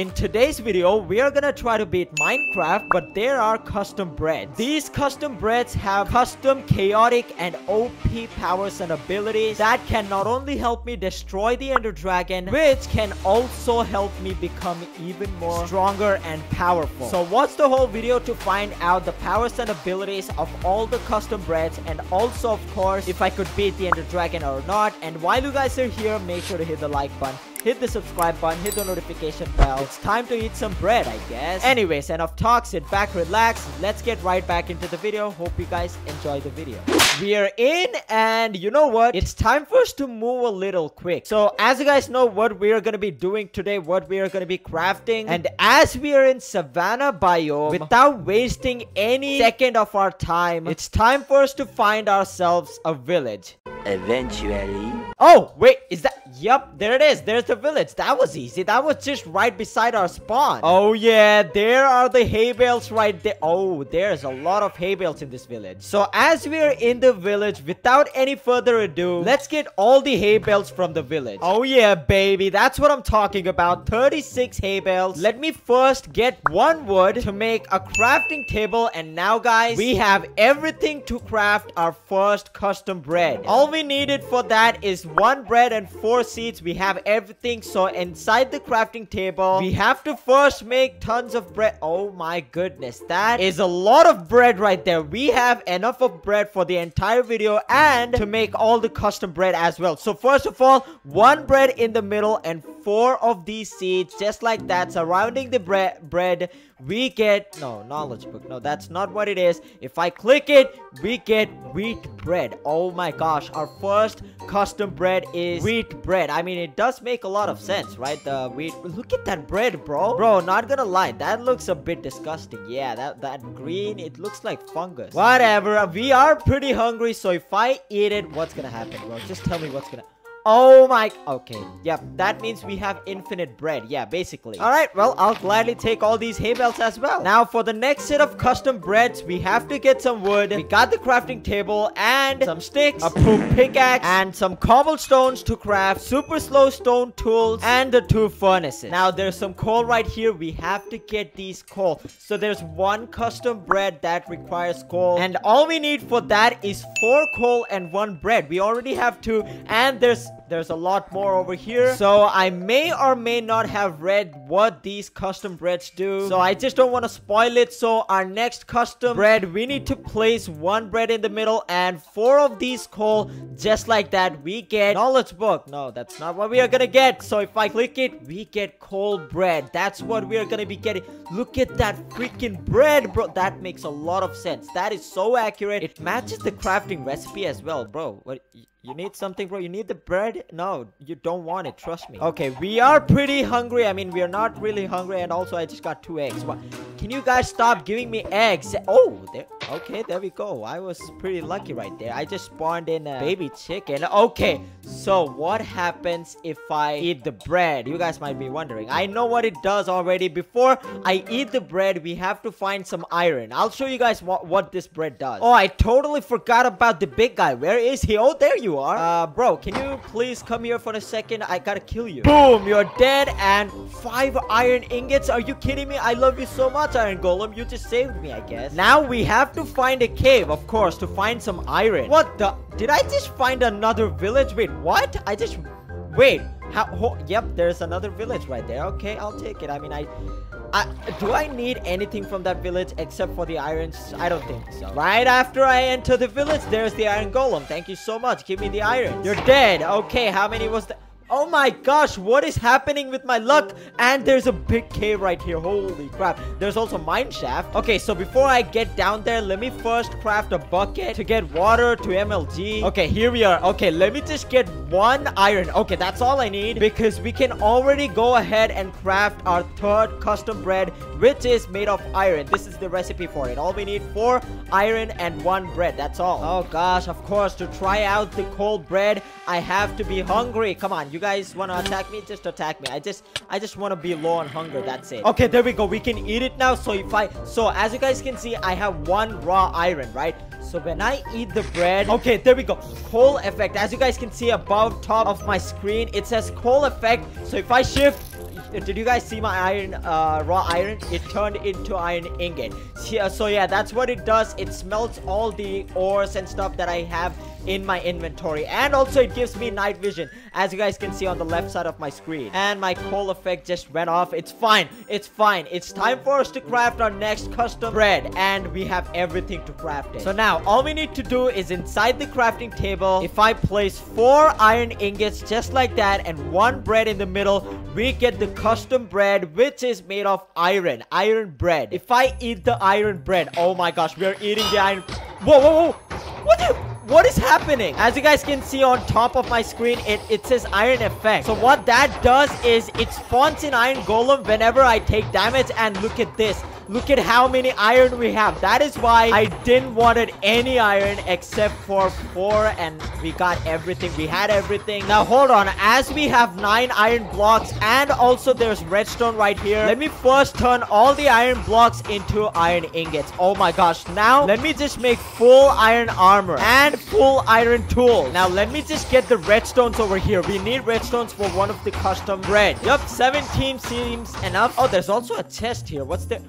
In today's video, we are gonna try to beat Minecraft, but there are custom breads. These custom breads have custom chaotic and OP powers and abilities that can not only help me destroy the Ender Dragon, which can also help me become even more stronger and powerful. So watch the whole video to find out the powers and abilities of all the custom breads, and also of course if I could beat the Ender Dragon or not. And while you guys are here, make sure to hit the like button, hit the subscribe button, hit the notification bell. It's time to eat some bread, I guess. Anyways, enough talk, sit back, relax. Let's get right back into the video. Hope you guys enjoy the video. We are in, and you know what? It's time for us to move a little quick. So as you guys know what we are going to be doing today, what we are going to be crafting. And as we are in Savannah biome, without wasting any second of our time, it's time for us to find ourselves a village. Eventually. Oh, wait, is that? Yep, there it is. There's the village. That was easy. That was just right beside our spawn. Oh yeah, there are the hay bales right there. Oh, there's a lot of hay bales in this village. So as we're in the village, without any further ado, let's get all the hay bales from the village. Oh yeah, baby, that's what I'm talking about. 36 hay bales. Let me first get one wood to make a crafting table. And now guys, we have everything to craft our first custom bread. All we needed for that is one bread and four seeds. We have everything. So inside the crafting table, we have to first make tons of bread. Oh my goodness, that is a lot of bread right there. We have enough of bread for the entire video and to make all the custom bread as well. So first of all, one bread in the middle and four of these seeds, just like that, surrounding the bread. We get no knowledge book. No, that's not what it is. If I click it, we get wheat bread. Oh my gosh, our first custom bread is wheat bread. I mean, it does make a lot of sense, right? The wheat. Look at that bread, bro. Not gonna lie, that looks a bit disgusting. Yeah, that green, it looks like fungus. Whatever, we are pretty hungry, so if I eat it, what's gonna happen, bro? Just tell me what's gonna. Oh my, okay. Yep, that means we have infinite bread. Yeah, basically. All right, well, I'll gladly take all these hay bales as well. Now, for the next set of custom breads, we have to get some wood. We got the crafting table and some sticks, a poop pickaxe, and some cobblestones to craft, super slow stone tools, and the two furnaces. Now, there's some coal right here. We have to get these coal. So there's one custom bread that requires coal. And all we need for that is four coal and one bread. We already have two, and there's a lot more over here. So I may or may not have read what these custom breads do, so I just don't want to spoil it. So our next custom bread, we need to place one bread in the middle and four of these coal, just like that. We get knowledge book. No, that's not what we are gonna get. So if I click it, we get coal bread. That's what we are gonna be getting. Look at that freaking bread, bro. That makes a lot of sense. That is so accurate. It matches the crafting recipe as well, bro. What? You need something, bro? You need the bread? No, you don't want it. Trust me. Okay, we are pretty hungry. I mean, we are not really hungry. And also, I just got two eggs. What? Can you guys stop giving me eggs? Oh, there. Okay, there we go. I was pretty lucky right there. I just spawned in a baby chicken. Okay, so what happens if I eat the bread? You guys might be wondering. I know what it does already. Before I eat the bread, we have to find some iron. I'll show you guys what this bread does. Oh, I totally forgot about the big guy. Where is he? Oh, there you are. Bro, can you please come here for a second? I gotta kill you. Boom, you're dead. And 5 iron ingots. Are you kidding me? I love you so much, Iron Golem. You just saved me, I guess. Now we have to find a cave, of course, to find some iron. What the? Did I just find another village? Wait, what? I just... Wait. How? Yep, there's another village right there. Okay, I'll take it. I mean, do I need anything from that village except for the irons? I don't think so. Right after I enter the village, there's the Iron Golem. Thank you so much. Give me the iron. You're dead. Okay, how many was that? Oh my gosh, what is happening with my luck? And there's a big cave right here. Holy crap. There's also a mine shaft. Okay, so before I get down there, let me first craft a bucket to get water to MLG. Okay, here we are. Okay, let me just get one iron. Okay, that's all I need, because we can already go ahead and craft our third custom bread, which is made of iron. This is the recipe for it. All we need, 4 iron and 1 bread. That's all. Oh gosh, of course, to try out the cold bread, I have to be hungry. Come on, you guys want to attack me? Just attack me. I just want to be low on hunger. That's it. Okay, there we go. We can eat it now. So as you guys can see, I have 1 raw iron, right? So when I eat the bread, okay, there we go. Coal effect. As you guys can see above top of my screen, it says coal effect. So if I shift, Did you guys see my iron, raw iron? It turned into iron ingot. So yeah, that's what it does. It smelts all the ores and stuff that I have in my inventory, and also it gives me night vision, as you guys can see on the left side of my screen. And my coal effect just went off. It's fine, it's fine. It's time for us to craft our next custom bread, and we have everything to craft it. So now all we need to do is, inside the crafting table, if I place 4 iron ingots just like that and 1 bread in the middle, we get the custom bread, which is made of iron bread. If I eat the iron bread, oh my gosh, we are eating the iron. Whoa, whoa, whoa, what is happening? As you guys can see on top of my screen, it says iron effect. So what that does is it spawns an iron golem whenever I take damage, and look at this. Look at how many iron we have. That is why I didn't wanted any iron except for 4, and we got everything. We had everything. Now hold on, as we have 9 iron blocks, and also there's redstone right here. Let me first turn all the iron blocks into iron ingots. Oh my gosh. Now let me just make full iron armor and full iron tools. Now let me just get the redstones over here. We need redstones for one of the custom bread. Yup, 17 seems enough. Oh, there's also a chest here. What's the...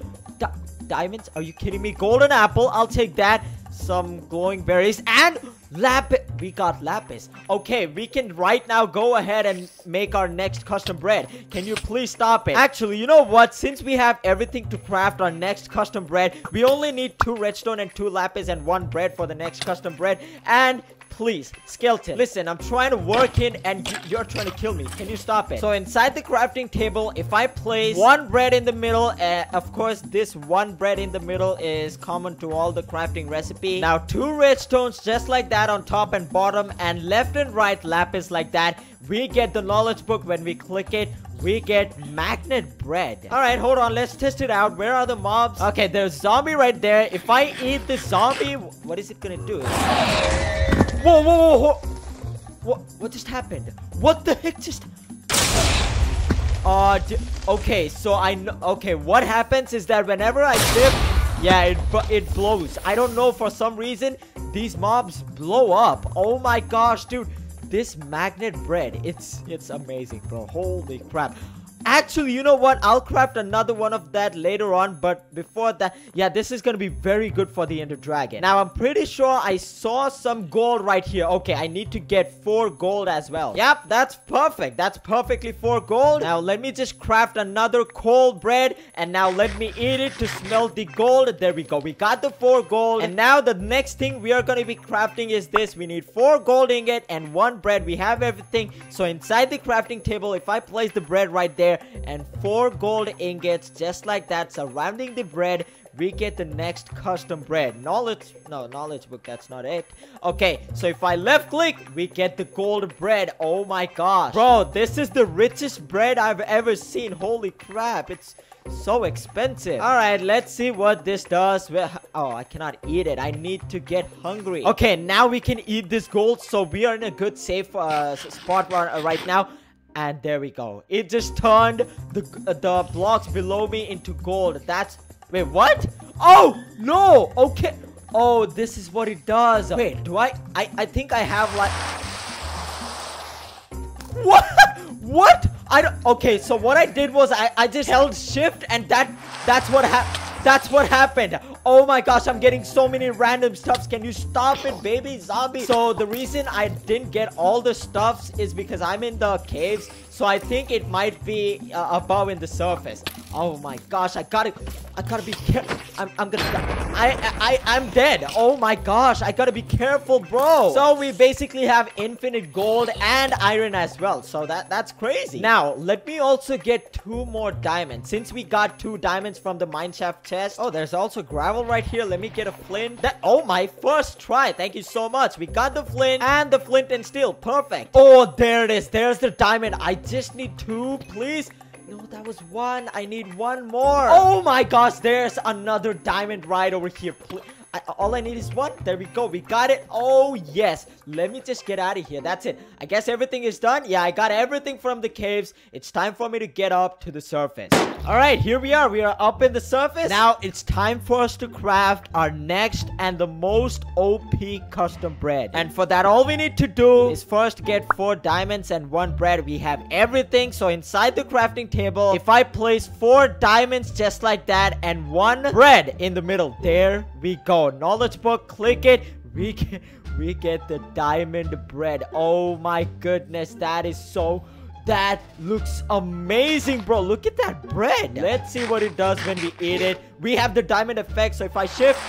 diamonds? Are you kidding me? Golden apple, I'll take that. Some glowing berries and lapis. We got lapis. Okay, we can right now go ahead and make our next custom bread. Can you please stop it? Actually, you know what? Since we have everything to craft our next custom bread, we only need 2 redstone and 2 lapis and 1 bread for the next custom bread. And please, skeleton, listen, I'm trying to work in and you're trying to kill me. Can you stop it? So inside the crafting table, if I place 1 bread in the middle, of course, this 1 bread in the middle is common to all the crafting recipe. Now 2 redstones just like that on top and bottom, and left and right lapis like that. We get the knowledge book. When we click it, we get magnet bread. All right, hold on. Let's test it out. Where are the mobs? Okay, there's zombie right there. If I eat the zombie, what is it gonna do? Whoa, whoa, whoa, whoa. What just happened? What the heck just... okay, so I know... Okay, what happens is that whenever I dip... Yeah, it blows. I don't know, for some reason, these mobs blow up. Oh my gosh, dude. This magnet bread, it's amazing, bro. Holy crap. Actually, you know what? I'll craft another one of that later on, but before that, yeah, this is gonna be very good for the Ender Dragon. Now, I'm pretty sure I saw some gold right here. Okay, I need to get 4 gold as well. Yep, that's perfect. That's perfectly 4 gold. Now, let me just craft another coal bread, and now let me eat it to smelt the gold. There we go. We got the 4 gold, and now the next thing we are gonna be crafting is this. We need 4 gold ingot and 1 bread. We have everything. So, inside the crafting table, if I place the bread right there, and 4 gold ingots just like that surrounding the bread, we get the next custom bread. Knowledge book, that's not it. Okay, so if I left click, we get the gold bread. Oh my gosh, bro, this is the richest bread I've ever seen. Holy crap, it's so expensive. All right, let's see what this does. Oh, I cannot eat it. I need to get hungry. Okay, now we can eat this gold, so we are in a good safe spot right now. And there we go. It just turned the blocks below me into gold. That's... Wait, what? Oh, no! Okay. Oh, this is what it does. Wait, do I think I have like... What? What? I don't... Okay, so what I did was I just held shift and that's what happened. Oh my gosh, I'm getting so many random stuffs. Can you stop it, baby zombie? So the reason I didn't get all the stuffs is because I'm in the caves. So I think it might be above in the surface. Oh my gosh, I gotta be careful. I'm gonna die. I'm dead. Oh my gosh, I gotta be careful, bro. So we basically have infinite gold and iron as well. So that's crazy. Now, let me also get 2 more diamonds. Since we got 2 diamonds from the mineshaft chest. Oh, there's also gravel right here. Let me get a flint. Oh, my first try. Thank you so much. We got the flint and the flint and steel. Perfect. Oh, there it is. There's the diamond. I just need 2, please. No, that was 1. I need 1 more. Oh my gosh, there's another diamond right over here. All I need is one. There we go. We got it. Oh, yes. Let me just get out of here. That's it. I guess everything is done. Yeah, I got everything from the caves. It's time for me to get up to the surface. All right, here we are. We are up in the surface. Now it's time for us to craft our next and the most OP custom bread. And for that, all we need to do is first get 4 diamonds and 1 bread. We have everything. So inside the crafting table, if I place 4 diamonds just like that and 1 bread in the middle, there we go. Knowledge book, click it. We get the diamond bread. Oh my goodness, that is so... that looks amazing, bro. Look at that bread. Let's see what it does when we eat it. We have the diamond effect, so if I shift,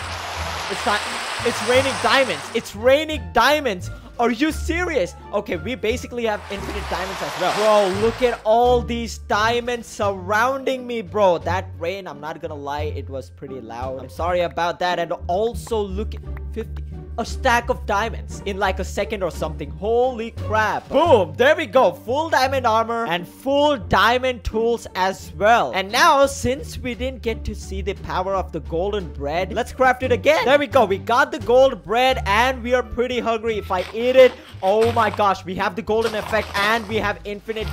it's raining diamonds. It's raining diamonds. Are you serious? Okay, we basically have infinite diamonds as well. Bro, look at all these diamonds surrounding me, bro. That rain, I'm not gonna lie, it was pretty loud. I'm sorry about that. And also, look at 50... a stack of diamonds in like a second or something. Holy crap. Boom. There we go. Full diamond armor and full diamond tools as well. And now, since we didn't get to see the power of the golden bread, let's craft it again. There we go. We got the gold bread and we are pretty hungry. If I eat it, oh my gosh, we have the golden effect and we have infinite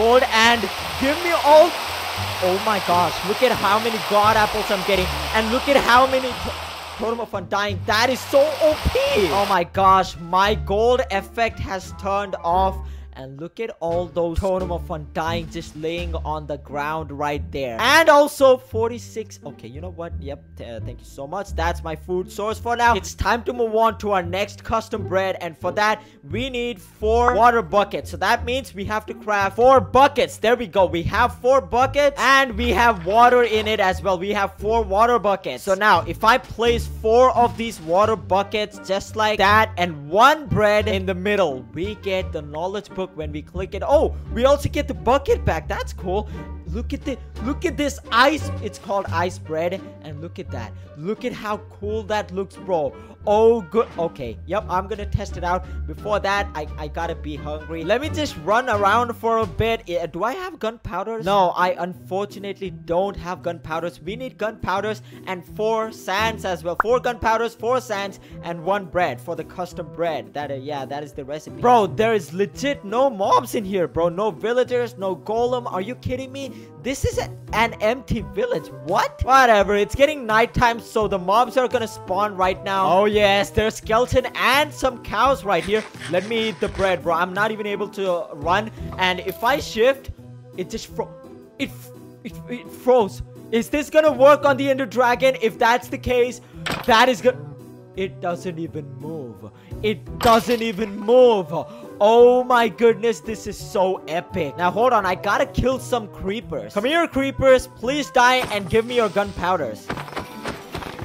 gold. And give me all... oh my gosh, look at how many god apples I'm getting. And look at how many... Totem of Undying. That is so OP. Oh my gosh, my gold effect has turned off. And look at all those Totem of Undying just laying on the ground right there. And also 46. Okay, you know what? Yep, thank you so much. That's my food source for now. It's time to move on to our next custom bread. And for that, we need 4 water buckets. So that means we have to craft 4 buckets. There we go. We have 4 buckets and we have water in it as well. We have 4 water buckets. So now if I place 4 of these water buckets just like that and 1 bread in the middle, we get the knowledge book. When we click it, oh, we also get the bucket back. That's cool. Look at this ice. It's called ice bread. And look at that. Look at how cool that looks, bro. Oh, good. Okay. Yep, I'm gonna test it out. Before that, I gotta be hungry. Let me just run around for a bit. Do I have gunpowders? No, I unfortunately don't have gunpowders. We need gunpowders and 4 sands as well. 4 gunpowders, 4 sands, and 1 bread for the custom bread. That, yeah, that is the recipe. Bro, there is legit no mobs in here, bro. No villagers, no golem. Are you kidding me? This is an empty village. What? Whatever. It's getting nighttime, so the mobs are gonna spawn right now. Oh, yes. There's skeleton and some cows right here. Let me eat the bread, bro. I'm not even able to run. And if I shift, it just it froze. Is this gonna work on the Ender Dragon? If that's the case, that is good. It doesn't even move. It doesn't even move. Oh my goodness, this is so epic. Now hold on, I gotta kill some creepers. Come here, creepers. Please die and give me your gunpowders.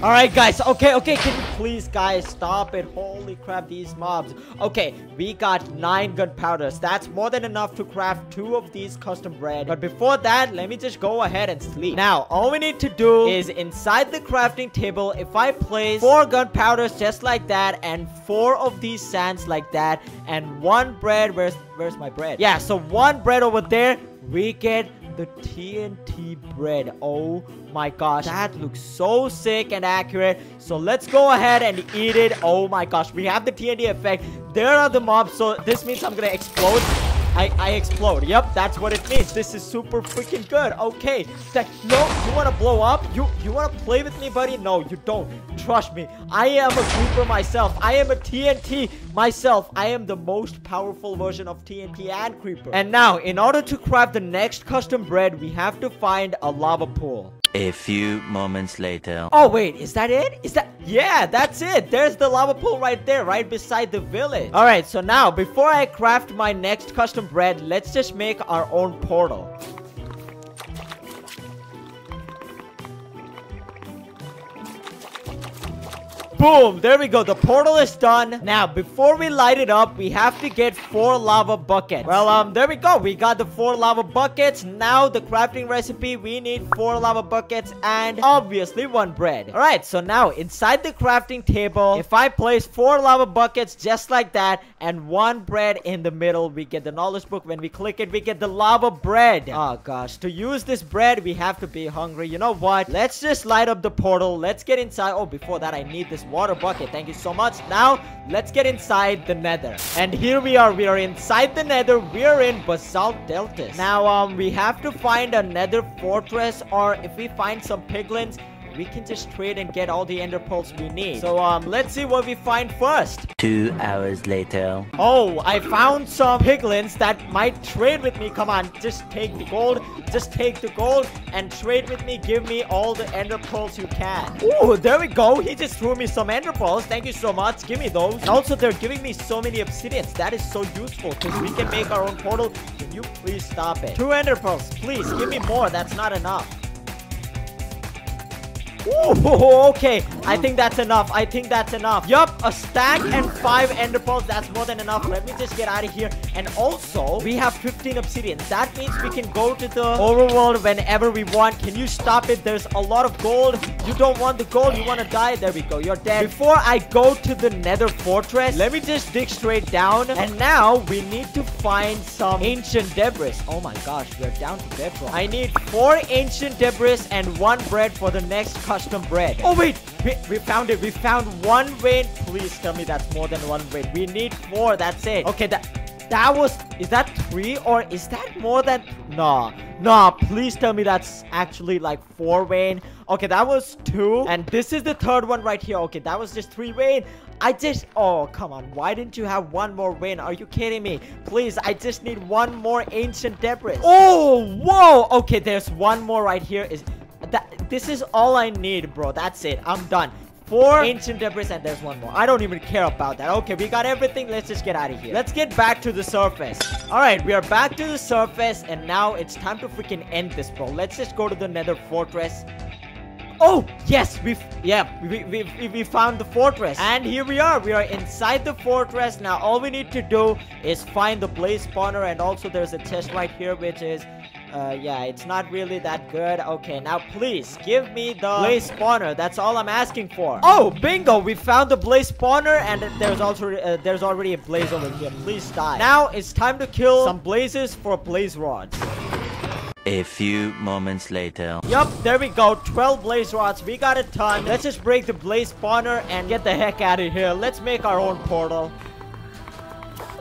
All right, guys. Okay. Can you please, guys, stop it? Holy crap, these mobs. Okay, we got 9 gunpowders. That's more than enough to craft 2 of these custom bread. But before that, let me just go ahead and sleep. Now, all we need to do is inside the crafting table, if I place 4 gunpowders just like that and 4 of these sands like that and 1 bread. Where's my bread? Yeah, so 1 bread over there. We get the TNT bread. Oh my gosh, that looks so sick and accurate. So let's go ahead and eat it. Oh my gosh, we have the TNT effect. There are the mobs, so this means I'm gonna explode. I explode. Yep, that's what it means. This is super freaking good. Okay, no, you wanna blow up? You wanna play with me, buddy? No, you don't. Trust me, I am a creeper myself. I am a TNT myself. I am the most powerful version of TNT and creeper. And now, in order to craft the next custom bread, we have to find a lava pool. A few moments later. Oh, wait, is that it? Is that... yeah, that's it. There's the lava pool right there, right beside the village. All right, so now, before I craft my next custom bread, let's just make our own portal. Boom, there we go. The portal is done. Now, before we light it up, we have to get 4 lava buckets. Well, there we go. We got the 4 lava buckets. Now, the crafting recipe, we need 4 lava buckets and obviously 1 bread. All right, so now inside the crafting table, if I place 4 lava buckets just like that and 1 bread in the middle, we get the knowledge book. When we click it, we get the lava bread. Oh gosh, to use this bread, we have to be hungry. You know what? Let's just light up the portal. Let's get inside. Oh, before that, I need this water bucket. Thank you so much. Now let's get inside the nether. And here we are inside the nether. We're in basalt deltas. Now we have to find a nether fortress, or if we find some piglins, we can just trade and get all the ender pearls we need. So let's see what we find first. 2 hours later. Oh, I found some piglins that might trade with me. Come on, just take the gold. Just take the gold and trade with me. Give me all the ender pearls you can. Ooh, there we go. He just threw me some ender pearls. Thank you so much. Give me those. And also, they're giving me so many obsidians. That is so useful because we can make our own portal. Can you please stop it? 2 ender pearls, please. Give me more. That's not enough. Ooh, okay, I think that's enough. I think that's enough. Yup, a stack and 5 ender pearls. That's more than enough. Let me just get out of here. And also, we have 15 obsidian. That means we can go to the overworld whenever we want. Can you stop it? There's a lot of gold. You don't want the gold. You want to die. There we go. You're dead. Before I go to the nether fortress, let me just dig straight down. And now, we need to find some ancient debris. Oh my gosh, we're down to bedrock. I need 4 ancient debris and 1 bread for the next cut. Custom bread. Oh wait, we found it. We found 1 vein. Please tell me that's more than 1 vein. We need 4. That's it. Okay, that was. Is that 3 or is that more than? Nah, nah. Please tell me that's actually like 4 vein. Okay, that was 2, and this is the 3rd one right here. Okay, that was just 3 vein. I just, oh, come on. Why didn't you have 1 more win? Are you kidding me? Please, I just need 1 more ancient debris. Oh, whoa. Okay, there's 1 more right here. Is that, this is all I need, bro. That's it. I'm done. 4 ancient debris and there's 1 more. I don't even care about that. Okay, we got everything. Let's just get out of here. Let's get back to the surface. All right, we are back to the surface, and now it's time to freaking end this, bro. Let's just go to the nether fortress. Oh, yes, we found the fortress. And here we are inside the fortress. Now all we need to do is find the blaze spawner, and also there's a chest right here, which is, yeah, it's not really that good. Okay, now please give me the blaze spawner. That's all I'm asking for. Oh, bingo, we found the blaze spawner, and there's also, there's already a blaze over here. Please die. Now it's time to kill some blazes for blaze rods. A few moments later. Yup, there we go. 12 blaze rods. We got a ton. Let's just break the blaze spawner and get the heck out of here. Let's make our own portal.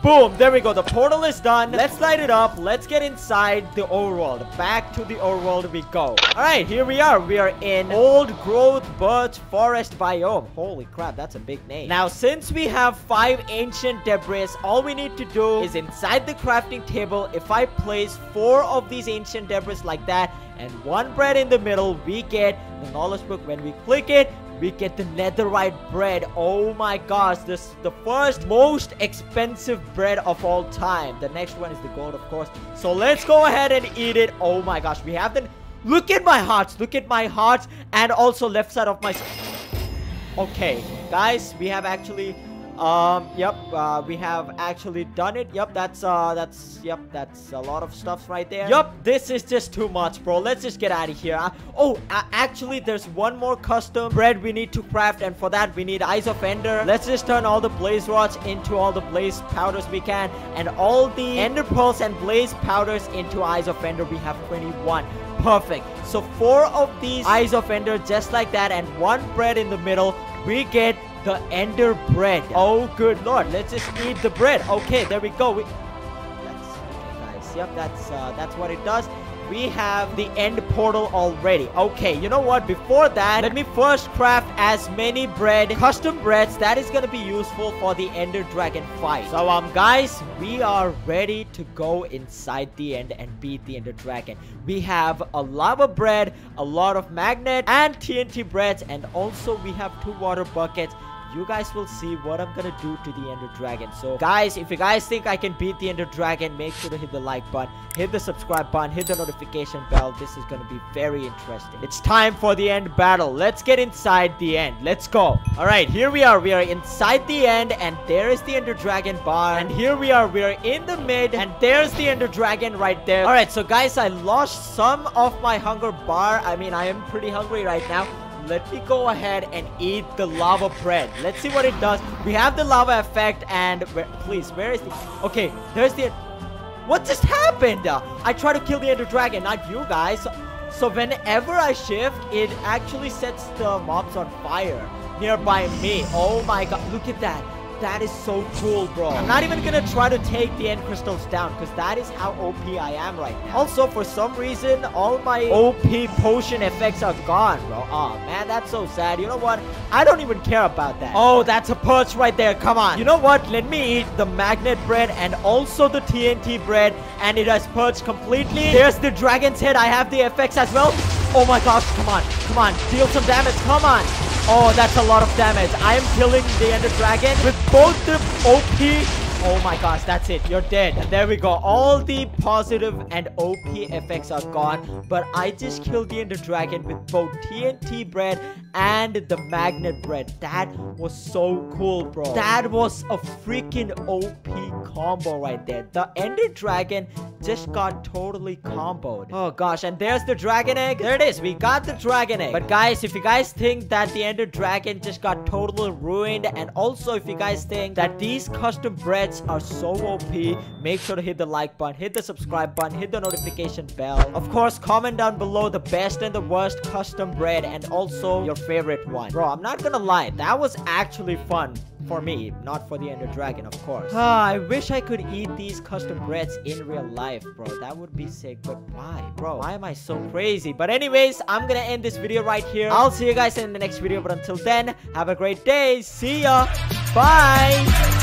Boom, there we go. The portal is done. Let's light it up. Let's get inside the overworld. Back to the overworld we go. All right, here we are. We are in old growth birch forest biome. Holy crap, that's a big name. Now, since we have 5 ancient debris, all we need to do is inside the crafting table, if I place 4 of these ancient debris like that and 1 bread in the middle, we get the knowledge book. When we click it, we get the netherite bread. Oh my gosh, this is the first most expensive bread of all time. The next one is the gold, of course. So let's go ahead and eat it. Oh my gosh, we have the... Look at my hearts. Look at my hearts. And also left side of my... Okay, guys, we have actually... we have actually done it. Yep, that's a lot of stuff right there. Yep, this is just too much, bro. Let's just get out of here. Actually, there's 1 more custom bread we need to craft, and for that we need eyes of ender. Let's just turn all the blaze rods into all the blaze powders we can, and all the ender pearls and blaze powders into eyes of ender. We have 21. Perfect. So 4 of these eyes of ender, just like that, and 1 bread in the middle. We get the ender bread. Oh, good lord. Let's just eat the bread. Okay, there we go. That's okay, guys. Yep, that's what it does. We have the end portal already. Okay, you know what? Before that, let me first craft as many custom breads. That is going to be useful for the Ender Dragon fight. So, guys, we are ready to go inside the end and beat the Ender Dragon. We have a lava bread, a lot of magnet and TNT breads, and also we have 2 water buckets. You guys will see what I'm gonna do to the Ender Dragon. So, guys, if you guys think I can beat the Ender Dragon, make sure to hit the like button, hit the subscribe button, hit the notification bell. This is gonna be very interesting. It's time for the end battle. Let's get inside the end. Let's go. All right, here we are. We are inside the end, and there is the Ender Dragon bar. And here we are. We are in the mid, and there's the Ender Dragon right there. All right, so, guys, I lost some of my hunger bar. I mean, I am pretty hungry right now. Let me go ahead and eat the lava bread. Let's see what it does. We have the lava effect, and where is the... Okay, there's the... What just happened? I tried to kill the Ender Dragon, not you guys. So whenever I shift, it actually sets the mobs on fire nearby me. Oh my god, look at that. That is so cool, bro. I'm not even gonna try to take the end crystals down, because that is how OP I am right now. Also, for some reason, all my OP potion effects are gone, bro. Oh man, that's so sad. You know what? I don't even care about that. Oh, that's a perch right there. Come on. You know what? Let me eat the magnet bread and also the TNT bread, and it has perched completely. There's the dragon's head. I have the effects as well. Oh my gosh, come on. Come on, deal some damage. Come on. Oh, that's a lot of damage. I am killing the Ender Dragon with both the OP. Oh my gosh, that's it. You're dead. And there we go. All the positive and OP effects are gone. But I just killed the Ender Dragon with both TNT bread and the magnet bread. That was so cool, bro. That was a freaking OP combo right there. The Ender Dragon just got totally comboed. Oh gosh, and there's the dragon egg. There it is. We got the dragon egg. But guys, if you guys think that the Ender Dragon just got totally ruined, and also if you guys think that these custom breads are so OP, make sure to hit the like button, hit the subscribe button, hit the notification bell. Of course, comment down below the best and the worst custom bread, and also your favorite one. Bro, I'm not gonna lie, that was actually fun. For me, not for the Ender Dragon, of course. I wish I could eat these custom breads in real life, bro. That would be sick. But why, bro? Why am I so crazy? But anyways, I'm gonna end this video right here. I'll see you guys in the next video. But until then, have a great day. See ya. Bye.